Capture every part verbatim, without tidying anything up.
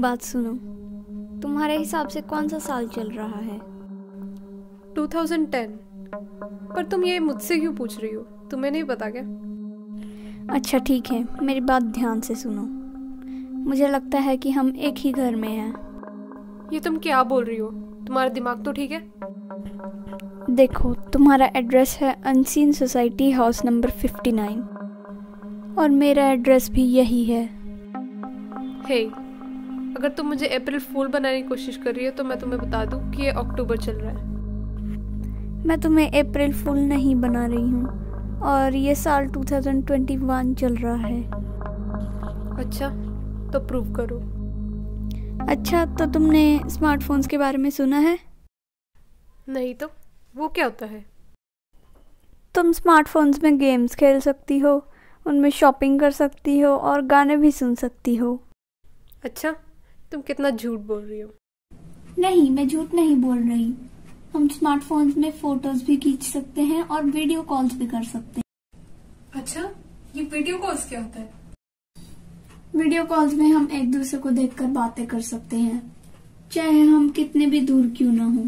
बात सुनो, तुम्हारे हिसाब से कौन सा साल चल रहा है? दो हज़ार दस। पर तुम ये मुझसे क्यों पूछ रही हो? तुम्हें नहीं पता क्या? अच्छा ठीक है, मेरी बात ध्यान से सुनो। मुझे लगता है कि हम एक ही घर में हैं। ये तुम क्या बोल रही हो? तुम्हारा दिमाग तो ठीक है? देखो, तुम्हारा एड्रेस है unseen society house number fifty nine, और मेरा एड्रेस भी यही है। हे, अगर तुम मुझे अप्रैल फूल बनाने की कोशिश कर रही हो तो मैं तुम्हें बता दूं कि ये अक्टूबर चल रहा है। मैं तुम्हें अप्रैल फूल नहीं बना रही हूँ, और ये साल दो हज़ार इक्कीस चल रहा है। अच्छा, तो प्रूव करो। अच्छा, तो तुमने स्मार्टफोन्स के बारे में सुना है? नहीं तो, वो क्या होता है? तुम स्मार्टफोन्स में गेम्स खेल सकती हो, उनमें शॉपिंग कर सकती हो और गाने भी सुन सकती हो। अच्छा, तुम कितना झूठ बोल रही हो। नहीं, मैं झूठ नहीं बोल रही। हम स्मार्टफोन्स में फोटोज भी खींच सकते हैं और वीडियो कॉल्स भी कर सकते हैं। अच्छा, ये वीडियो कॉल्स क्या होता है? वीडियो कॉल्स में हम एक दूसरे को देखकर बातें कर सकते हैं, चाहे हम कितने भी दूर क्यों ना हों।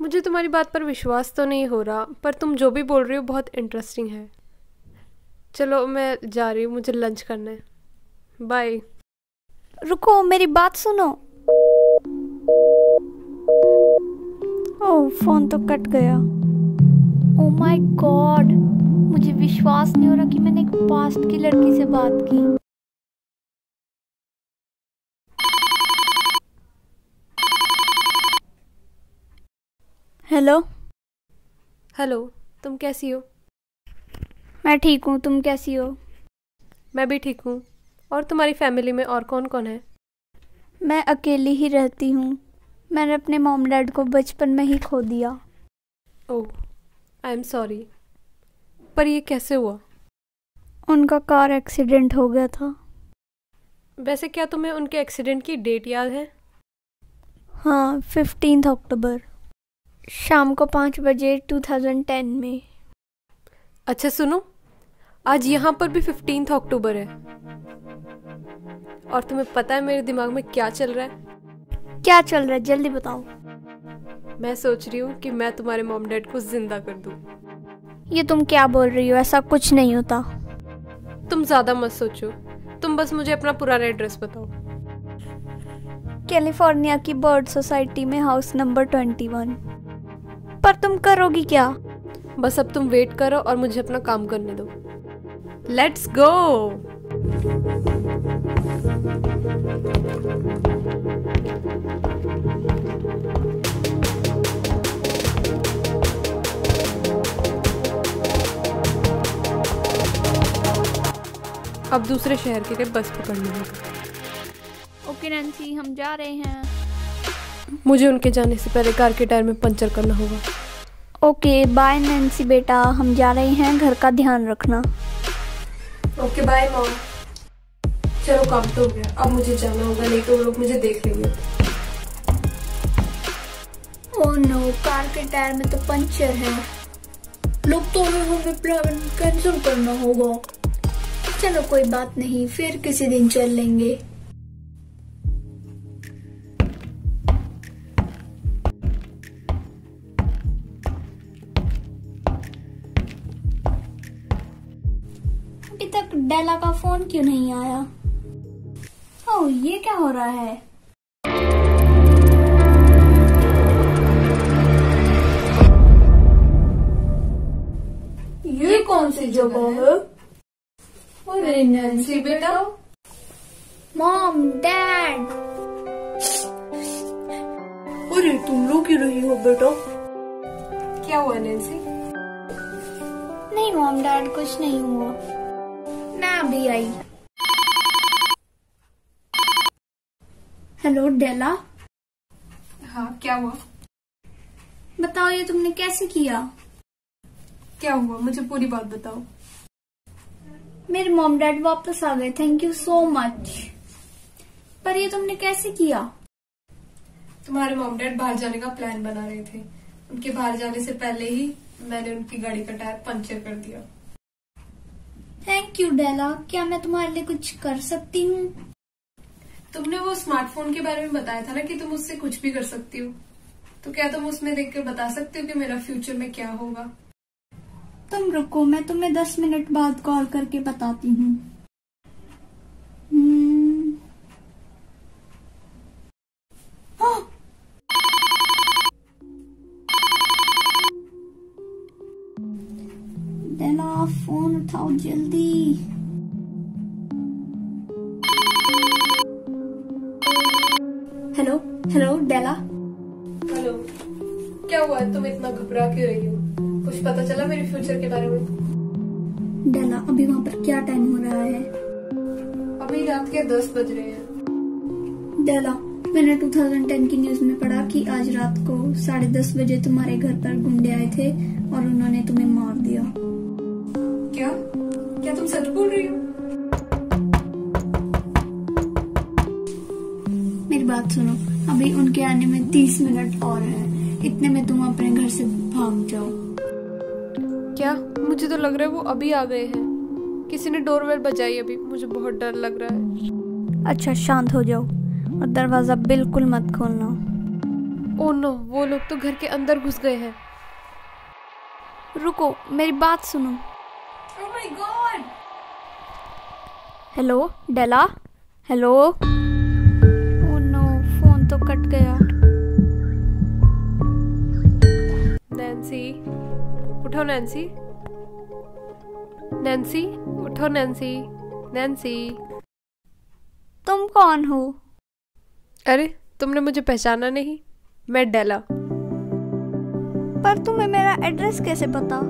मुझे तुम्हारी बात पर विश्वास तो नहीं हो रहा, पर तुम जो भी बोल रही हो बहुत इंटरेस्टिंग है। चलो मैं जा रही हूँ, मुझे लंच करना है। बाय। रुको, मेरी बात सुनो। ओह, फोन तो कट गया। ओह माय गॉड, मुझे विश्वास नहीं हो रहा कि मैंने एक पास्ट की लड़की से बात की। हेलो। हेलो, तुम कैसी हो? मैं ठीक हूँ, तुम कैसी हो? मैं भी ठीक हूँ। और तुम्हारी फैमिली में और कौन कौन है? मैं अकेली ही रहती हूँ। मैंने अपने मॉम डैड को बचपन में ही खो दिया। Oh, I am sorry. पर ये कैसे हुआ? उनका कार एक्सीडेंट हो गया था। वैसे क्या तुम्हें उनके एक्सीडेंट की डेट याद है? हाँ, फिफ्टींथ अक्टूबर, शाम को पाँच बजे दो हज़ार दस में। अच्छा सुनो, आज यहाँ पर भी फिफ्टींथ अक्टूबर है। और तुम्हें पता है मेरे दिमाग में क्या चल रहा है? क्या चल रहा है, जल्दी बताओ। मैं सोच रही हूँ कि मैं तुम्हारे मॉम डैड को जिंदा कर दूँ। ये तुम क्या बोल रही हो? ऐसा कुछ नहीं होता। तुम ज्यादा मत सोचो, तुम बस मुझे अपना पुराना एड्रेस बताओ। कैलिफोर्निया की बर्ड सोसाइटी में हाउस नंबर ट्वेंटी वन। पर तुम करोगी क्या? बस अब तुम वेट करो और मुझे अपना काम करने दो। Let's go. अब दूसरे शहर के लिए बस पकड़नी होगी। ओके नैंसी, हम जा रहे हैं। मुझे उनके जाने से पहले कार के टायर में पंचर करना होगा। ओके बाय नैंसी बेटा, हम जा रहे हैं, घर का ध्यान रखना। Okay bye mom. चलो काम तो हो गया, अब मुझे जाना होगा, नहीं तो वो लोग मुझे देख लेंगे। ओह नो, कार के टायर में तो पंचर है। लोग तो हमें प्लान कैंसिल करना होगा। चलो कोई बात नहीं, फिर किसी दिन चल लेंगे। अभी तक डेला का फोन क्यों नहीं आया? ओह, ये क्या हो रहा है? ये कौन सी जगह है? अरे नैंसी बेटा। Mom dad. अरे तुम रो क्यों रही हो बेटा? क्या हुआ नैंसी? नहीं मॉम डैड, कुछ नहीं हुआ। मैं अभी आई। हेलो डेला। हाँ, क्या हुआ? बताओ ये तुमने कैसे किया? क्या हुआ, मुझे पूरी बात बताओ। मेरे मॉम डैड वापस आ गए, थैंक यू सो मच। पर ये तुमने कैसे किया? तुम्हारे मॉम डैड बाहर जाने का प्लान बना रहे थे। उनके बाहर जाने से पहले ही मैंने उनकी गाड़ी का टायर पंचर कर दिया। Thank you Della. क्या मैं तुम्हारे लिए कुछ कर सकती हूँ? तुमने वो स्मार्टफोन के बारे में बताया था ना कि तुम उससे कुछ भी कर सकती हो, तो क्या तुम उसमें देखकर बता सकती हो कि मेरा फ्यूचर में क्या होगा? तुम रुको, मैं तुम्हें दस मिनट बाद कॉल करके बताती हूँ। देना, फोन उठाओ जल्दी। Hello hello Della. हेलो, क्या हुआ, तुम इतना घबरा क्यों रही हो? कुछ पता चला मेरे फ्यूचर के बारे में? डेला, अभी वहाँ पर क्या टाइम हो रहा है? अभी रात के दस बज रहे हैं। डेला, मैंने दो हज़ार दस की न्यूज में पढ़ा कि आज रात को साढ़े दस बजे तुम्हारे घर पर गुंडे आए थे और उन्होंने तुम्हें मार दिया। क्या क्या तुम सच बोल रही हो? मेरी बात सुनो, अभी उनके आने में तीस मिनट और है, इतने में तुम अपने घर से भाग जाओ। क्या? मुझे तो लग रहा है वो अभी आ गए हैं। किसी ने डोरबेल बजाई, अभी मुझे बहुत डर लग रहा है। अच्छा, शांत हो जाओ और दरवाजा बिल्कुल मत खोलना। ओह नो, वो लोग तो घर के अंदर घुस गए हैं। रुको, मेरी बात सुनो। Oh my god. Hello Della. Hello. Oh no, phone तो कट गया। नैंसी, उठो नैंसी। नैंसी, उठो नैंसी। नैंसी, तुम कौन हो? अरे, तुमने मुझे पहचाना नहीं? मैं डेला। पर तुम्हें मेरा एड्रेस कैसे पता?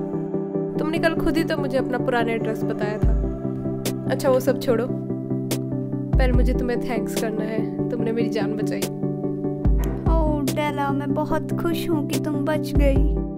तुमने कल खुद ही तो मुझे अपना पुराना एड्रेस बताया था। अच्छा, वो सब छोड़ो, पर मुझे तुम्हें थैंक्स करना है, तुमने मेरी जान बचाई। ओह डेला, मैं बहुत खुश हूँ कि तुम बच गई।